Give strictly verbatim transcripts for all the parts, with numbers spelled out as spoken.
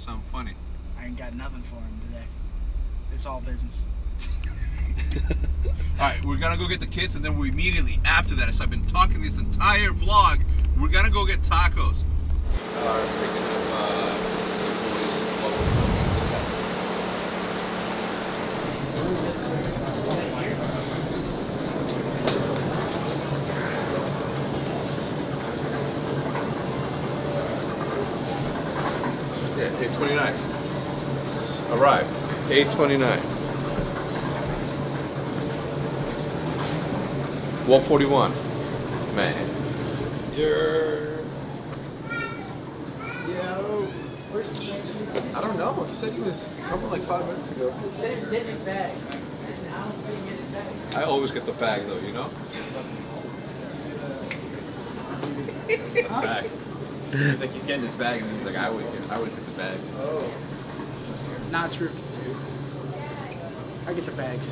something funny. I ain't got nothing for him today. It's all business. Alright, we're gonna go get the kids, and then we immediately after that, as I've been talking this entire vlog, we're gonna go get tacos. Yeah, eight twenty-nine. Arrived. eight twenty-nine. one forty-one. Man. You're... Yo. Where's the mansion? I don't know. You said he was coming like five minutes ago. He said he was getting his bag. I don't see him getting his bag. I always get the bag though, you know? That's back. He's like, he's getting his bag, and then he's like, I always get I always get the bag. Oh. Not true. I get the bags.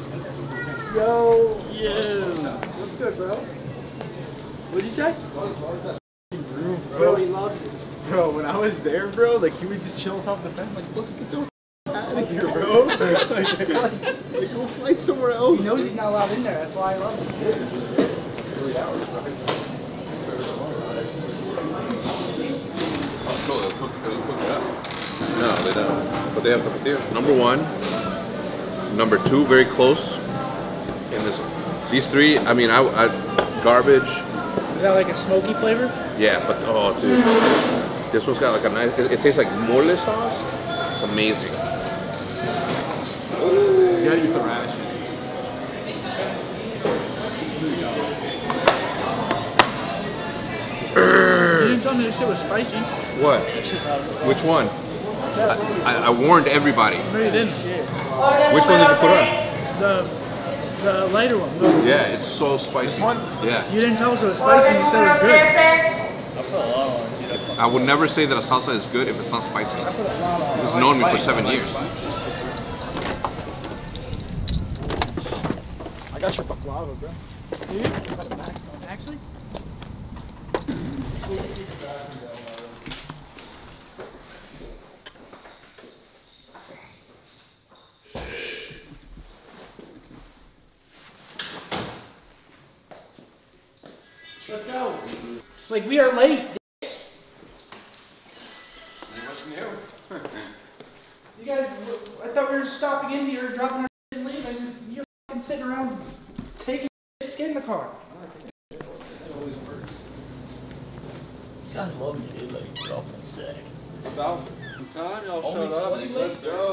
Yo! Yeah! What's good, bro? What'd you say? Loves, loves that room, bro. Bro, he loves it. Bro, when I was there, bro, like, he would just chill top the fence, like, let's get the f*** out of here, bro. like, like, like, we'll fight somewhere else. He knows he's not allowed in there, that's why I love him. Yeah. It's three hours, bro. It's cool, they'll cook, they'll cook it up. No, they don't. But they have to do. Number one. Number two, very close. And this, these three, I mean, I, I garbage. Is that like a smoky flavor? Yeah, but oh, dude, this one's got like a nice. It, it tastes like mole sauce. It's amazing. Ooh. You gotta eat the radishes. You didn't tell me this shit was spicy. What? Which one? I, I warned everybody. No, you didn't. Which one did you put on? The, the lighter one. The yeah, it's so spicy. This one? Yeah. You didn't tell us it was spicy, you said it was good. I put a lot on it. I would never say that a salsa is good if it's not spicy. It's known me for seven years. I got your baklava, bro. Actually? Let's go. Like, we are late. What's new? You guys, I thought we were stopping in here, dropping our shit and leaving. You're fucking sitting around taking shit, skin in the car. That always works. These guys love me, dude. Like, dropping sick. About time y'all shut up. Let's go.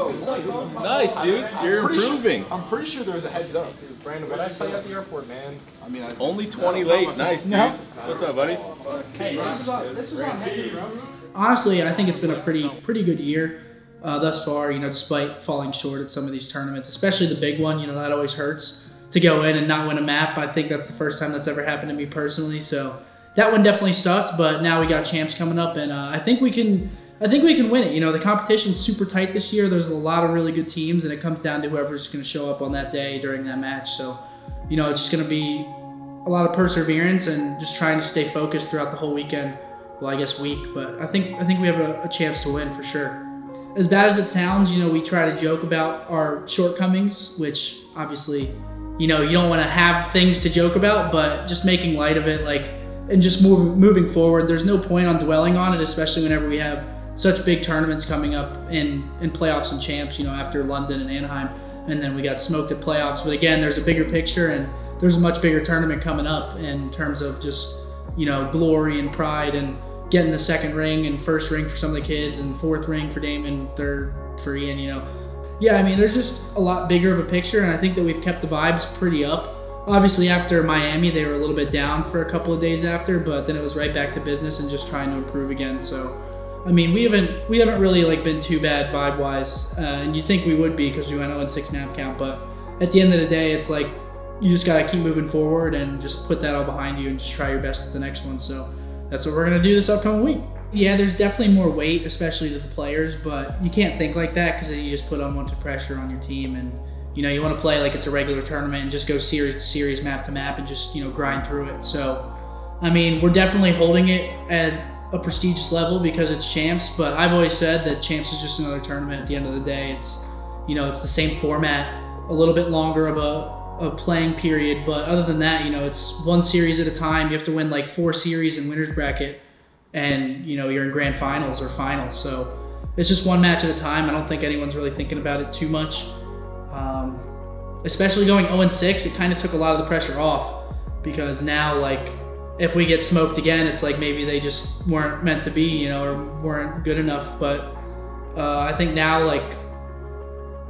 Nice, dude. You're improving. I'm pretty sure there was a heads up. It was Brandon. But I saw you at the airport, man. I mean, only twenty late. Nice, dude. What's up, buddy? Hey, this was on heavy, bro. Honestly, I think it's been a pretty, pretty good year uh, thus far. You know, despite falling short at some of these tournaments, especially the big one. You know, that always hurts to go in and not win a map. I think that's the first time that's ever happened to me personally. So that one definitely sucked. But now we got champs coming up, and uh, I think we can. I think we can win it. You know, the competition's super tight this year. There's a lot of really good teams, and it comes down to whoever's going to show up on that day during that match. So, you know, it's just going to be a lot of perseverance and just trying to stay focused throughout the whole weekend. Well, I guess week, but I think I think we have a, a chance to win for sure. As bad as it sounds, you know, we try to joke about our shortcomings, which obviously, you know, you don't want to have things to joke about, but just making light of it, like, and just move, moving forward. There's no point on dwelling on it, especially whenever we have such big tournaments coming up in, in playoffs and champs, you know, after London and Anaheim, and then we got smoked at playoffs. But again, there's a bigger picture, and there's a much bigger tournament coming up in terms of just, you know, glory and pride and getting the second ring and first ring for some of the kids and fourth ring for Damon, third for Ian, you know. Yeah, I mean, there's just a lot bigger of a picture, and I think that we've kept the vibes pretty up. Obviously, after Miami, they were a little bit down for a couple of days after, but then it was right back to business and just trying to improve again, so. I mean, we haven't we haven't really like been too bad vibe wise, uh, and you think we would be because we went oh and six map count. But at the end of the day, it's like you just gotta keep moving forward and just put that all behind you and just try your best at the next one. So that's what we're gonna do this upcoming week. Yeah, there's definitely more weight, especially to the players, but you can't think like that because you just put unwanted pressure on your team. And you know, you want to play like it's a regular tournament and just go series to series, map to map, and just, you know, grind through it. So I mean, we're definitely holding it at a prestigious level because it's Champs, but I've always said that Champs is just another tournament at the end of the day. It's, you know, it's the same format, a little bit longer of a, a playing period, but other than that, you know, it's one series at a time. You have to win like four series in winner's bracket, and you know, you're in grand finals or finals. So it's just one match at a time. I don't think anyone's really thinking about it too much. Um, especially going oh and six, it kind of took a lot of the pressure off, because now, like, if we get smoked again, it's like maybe they just weren't meant to be, you know, or weren't good enough. But uh, I think now, like,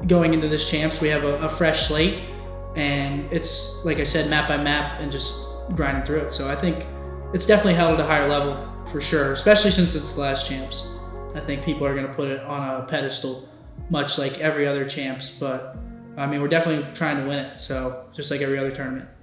going into this Champs, we have a, a fresh slate, and it's, like I said, map by map and just grinding through it. So I think it's definitely held at a higher level for sure, especially since it's the last Champs. I think people are going to put it on a pedestal, much like every other Champs, but I mean, we're definitely trying to win it, so just like every other tournament.